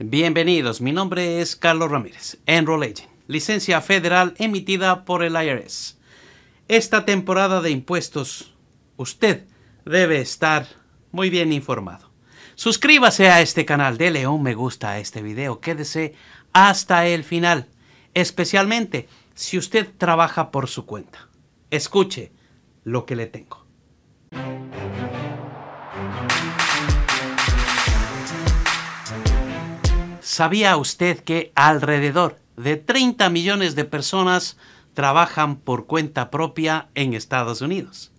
Bienvenidos, mi nombre es Carlos Ramírez, Enroll Agent, licencia federal emitida por el IRS. Esta temporada de impuestos, usted debe estar muy bien informado. Suscríbase a este canal, dele un me gusta a este video, quédese hasta el final, especialmente si usted trabaja por su cuenta. Escuche lo que le tengo. ¿Sabía usted que alrededor de 30 millones de personas trabajan por cuenta propia en Estados Unidos?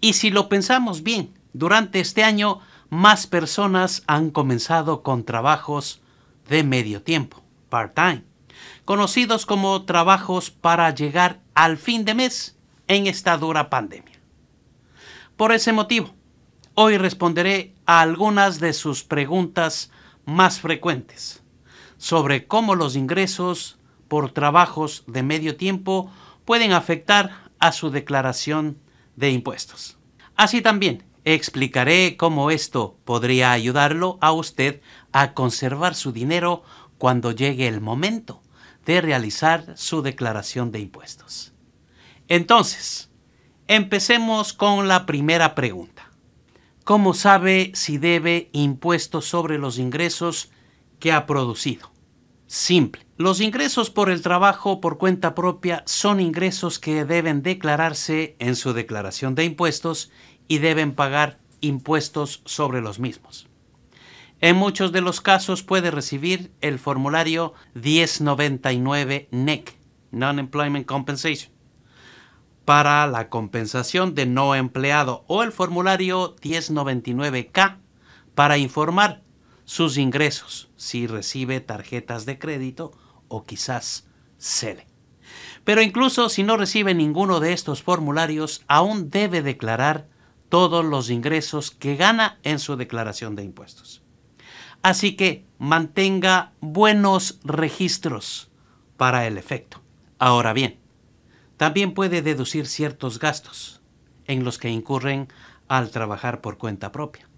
Y si lo pensamos bien, durante este año más personas han comenzado con trabajos de medio tiempo, part-time, conocidos como trabajos para llegar al fin de mes en esta dura pandemia. Por ese motivo, hoy responderé a algunas de sus preguntas más frecuentes sobre cómo los ingresos por trabajos de medio tiempo pueden afectar a su declaración de impuestos. Así también explicaré cómo esto podría ayudarlo a usted a conservar su dinero cuando llegue el momento de realizar su declaración de impuestos. Entonces, empecemos con la primera pregunta. ¿Cómo sabe si debe impuestos sobre los ingresos que ha producido? Simple. Los ingresos por el trabajo por cuenta propia son ingresos que deben declararse en su declaración de impuestos y deben pagar impuestos sobre los mismos. En muchos de los casos puede recibir el formulario 1099-K, Non-Employment Compensation, para la compensación de no empleado, o el formulario 1099-K para informar sus ingresos, si recibe tarjetas de crédito o quizás CELE. Pero incluso si no recibe ninguno de estos formularios, aún debe declarar todos los ingresos que gana en su declaración de impuestos. Así que mantenga buenos registros para el efecto. Ahora bien, también puede deducir ciertos gastos en los que incurren al trabajar por cuenta propia.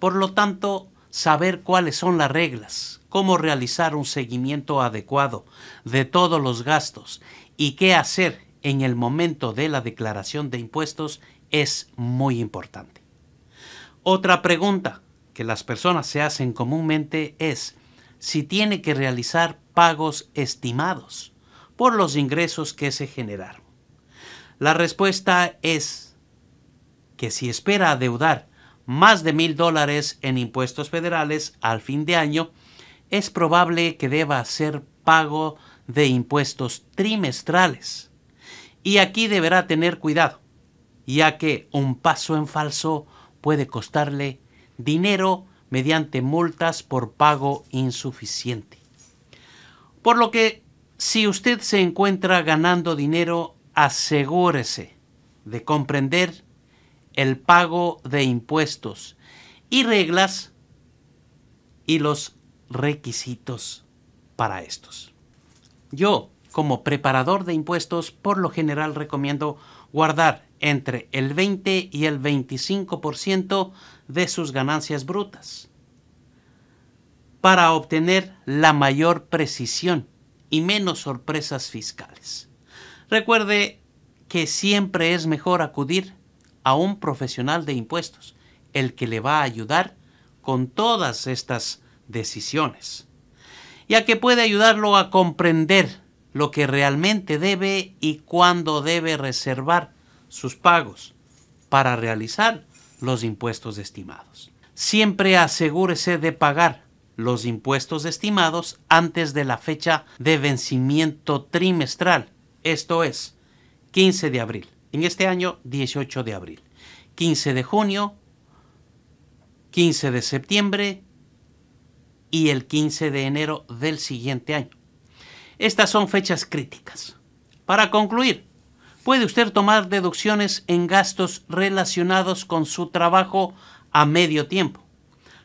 Por lo tanto, saber cuáles son las reglas, cómo realizar un seguimiento adecuado de todos los gastos y qué hacer en el momento de la declaración de impuestos es muy importante. Otra pregunta que las personas se hacen comúnmente es si tiene que realizar pagos estimados por los ingresos que se generaron. La respuesta es que si espera adeudar más de $1000 en impuestos federales al fin de año, es probable que deba hacer pago de impuestos trimestrales. Y aquí deberá tener cuidado, ya que un paso en falso puede costarle dinero mediante multas por pago insuficiente. Por lo que, si usted se encuentra ganando dinero, asegúrese de comprender el pago de impuestos y reglas y los requisitos para estos. Yo, como preparador de impuestos, por lo general recomiendo guardar entre el 20 y el 25% de sus ganancias brutas para obtener la mayor precisión y menos sorpresas fiscales. Recuerde que siempre es mejor acudir a un profesional de impuestos, el que le va a ayudar con todas estas decisiones, ya que puede ayudarlo a comprender lo que realmente debe y cuándo debe reservar sus pagos para realizar los impuestos estimados. Siempre asegúrese de pagar los impuestos estimados antes de la fecha de vencimiento trimestral, esto es 15 de abril, en este año 18 de abril, 15 de junio, 15 de septiembre y el 15 de enero del siguiente año. Estas son fechas críticas. Para concluir, puede usted tomar deducciones en gastos relacionados con su trabajo a medio tiempo.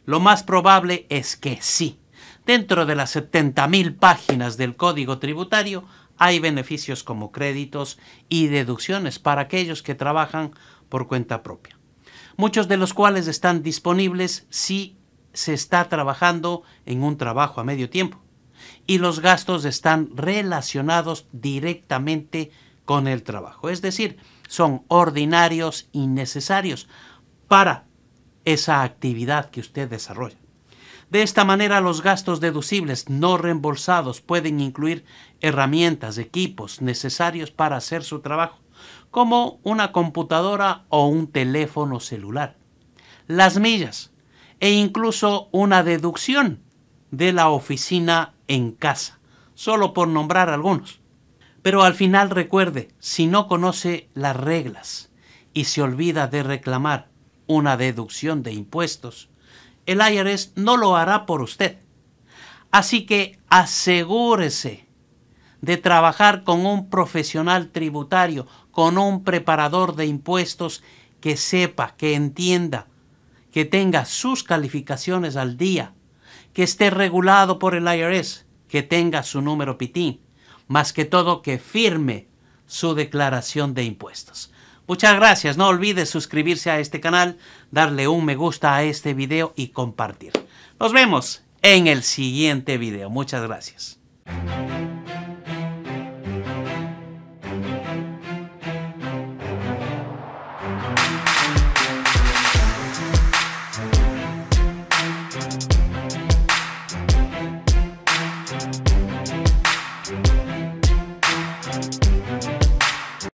Lo más probable es que sí. Dentro de las 70,000 páginas del Código Tributario hay beneficios como créditos y deducciones para aquellos que trabajan por cuenta propia, muchos de los cuales están disponibles si se está trabajando en un trabajo a medio tiempo y los gastos están relacionados directamente con el trabajo. Es decir, son ordinarios y necesarios para esa actividad que usted desarrolla. De esta manera, los gastos deducibles no reembolsados pueden incluir herramientas, equipos necesarios para hacer su trabajo, como una computadora o un teléfono celular, las millas e incluso una deducción de la oficina en casa, solo por nombrar algunos. Pero al final recuerde, si no conoce las reglas y se olvida de reclamar una deducción de impuestos, el IRS no lo hará por usted. Así que asegúrese de trabajar con un profesional tributario, con un preparador de impuestos que sepa, que entienda, que tenga sus calificaciones al día, que esté regulado por el IRS, que tenga su número PTIN, más que todo que firme su declaración de impuestos. Muchas gracias. No olvides suscribirse a este canal, darle un me gusta a este video y compartir. Nos vemos en el siguiente video. Muchas gracias.